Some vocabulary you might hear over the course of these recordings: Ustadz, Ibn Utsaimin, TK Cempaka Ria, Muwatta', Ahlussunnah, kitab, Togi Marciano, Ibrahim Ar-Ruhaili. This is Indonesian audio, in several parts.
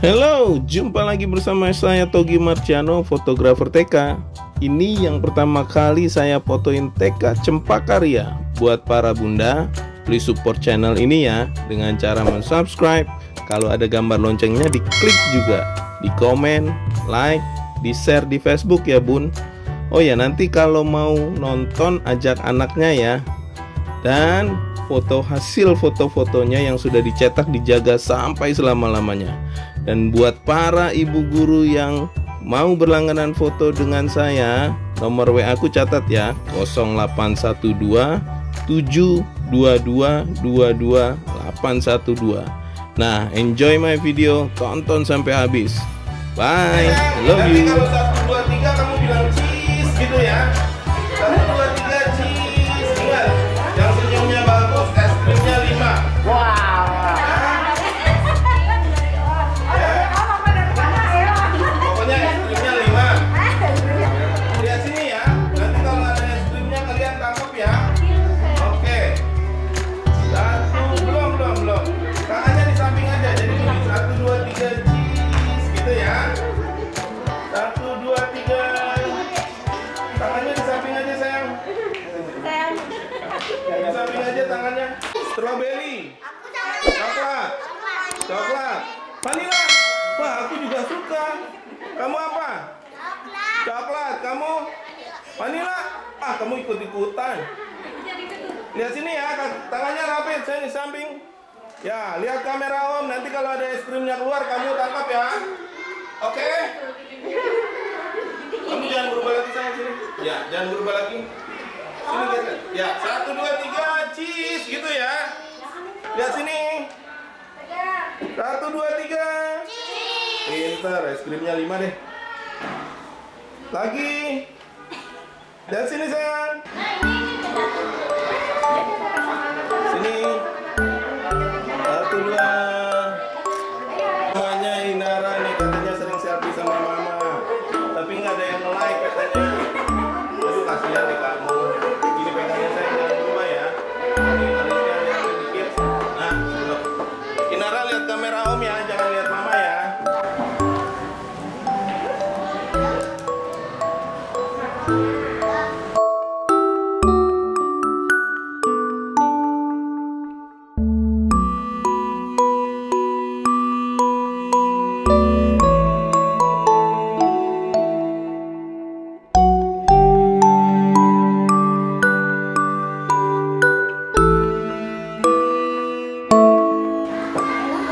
Halo, jumpa lagi bersama saya Togi Marciano, fotografer TK. Ini yang pertama kali saya fotoin TK Cempaka Ria. Buat para bunda, please support channel ini ya, dengan cara mensubscribe. Kalau ada gambar loncengnya diklik juga, di komen, like, di share di Facebook ya bun. Oh ya, nanti kalau mau nonton ajak anaknya ya. Dan foto hasil foto-fotonya yang sudah dicetak dijaga sampai selama-lamanya. Dan buat para ibu guru yang mau berlangganan foto dengan saya, nomor WA aku catat ya, 0812 722 22812. Nah, enjoy my video, tonton sampai habis. Bye, I love you. Kalau 1, 2, 3 kamu bilang cheese gitu ya. 1, 2, 3 cheese. Ingat, yang senyumnya bagus, es krimnya 5. Wow. Ya. Pokoknya es krimnya 5. Lihat sini ya. Nanti kalau ada es krimnya kalian tangkap ya. Oke. 1, belum. Tangannya di samping aja. Jadi 1, 2, 3 cheese gitu ya. 1, 2, 3. Tangannya di samping aja sayang. Di samping aja tangannya. Strawberry. Coklat. Vanilla. Wah, aku juga suka. Kamu apa? Coklat. Kamu? Vanilla. Ah, kamu ikut-ikutan. Lihat sini ya, tangannya rapid. Saya di samping. Ya, lihat kamera om. Nanti kalau ada es krimnya keluar, kamu tangkap ya. Oke? Kamu jangan berubah lagi sayang, sini. Ya, jangan berubah lagi. Sini lihat. Ya, 1, 2, 3, cheese gitu ya. Lihat sini. 1, 2, 3. Pintar, es krimnya 5 deh. Lagi. Lihat sini sayang. Sini. 1, 2. Mamanya Inara nih katanya sering selfie sama mama, tapi nggak ada yang like katanya. Aduh, kasihan deh kamu. Gini pegangnya saya jangan lupa ya. Alisnya lihat sedikit. Nah, loh. Inara lihat kamera om ya, jangan lihat mama ya.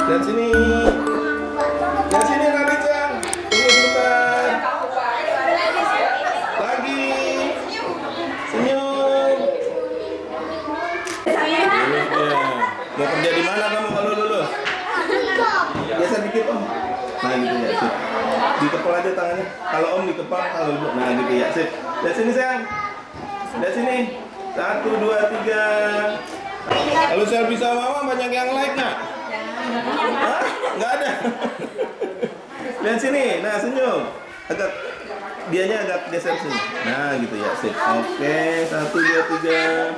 Lihat sini Raditya, tunggu sebentar. Lagi, senyum. Mau kerja di mana kamu kalau lulus? Biasa dikit om. Nah gitu ya, sip. Dikepal aja tangannya. Kalau om dikepal, kalau ibu. Nah gitu ya, sip. Lihat sini sayang. Lihat sini. 1, 2, 3. Kalau selfie sama mama banyak yang like nggak? Hah? Nggak ada. Lihat sini, nah senyum. Agak, dianya agak geser sini. Nah gitu ya, sip. Oke, 1, 2, 3.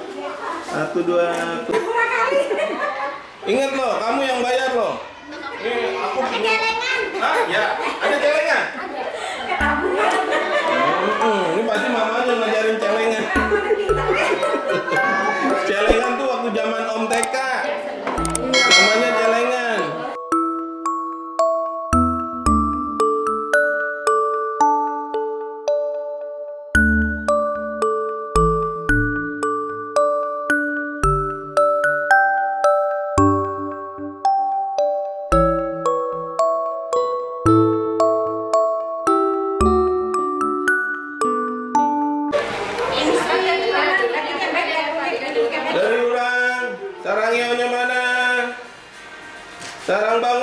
1, 2. Ingat loh, kamu yang bayar loh. Nih, aku punya. Hah? Ya, ada celengan. Ini pasti mamanya ngajarin celengan. Celengan tuh waktu zaman om TK. Namanya celengan. Sarang Bang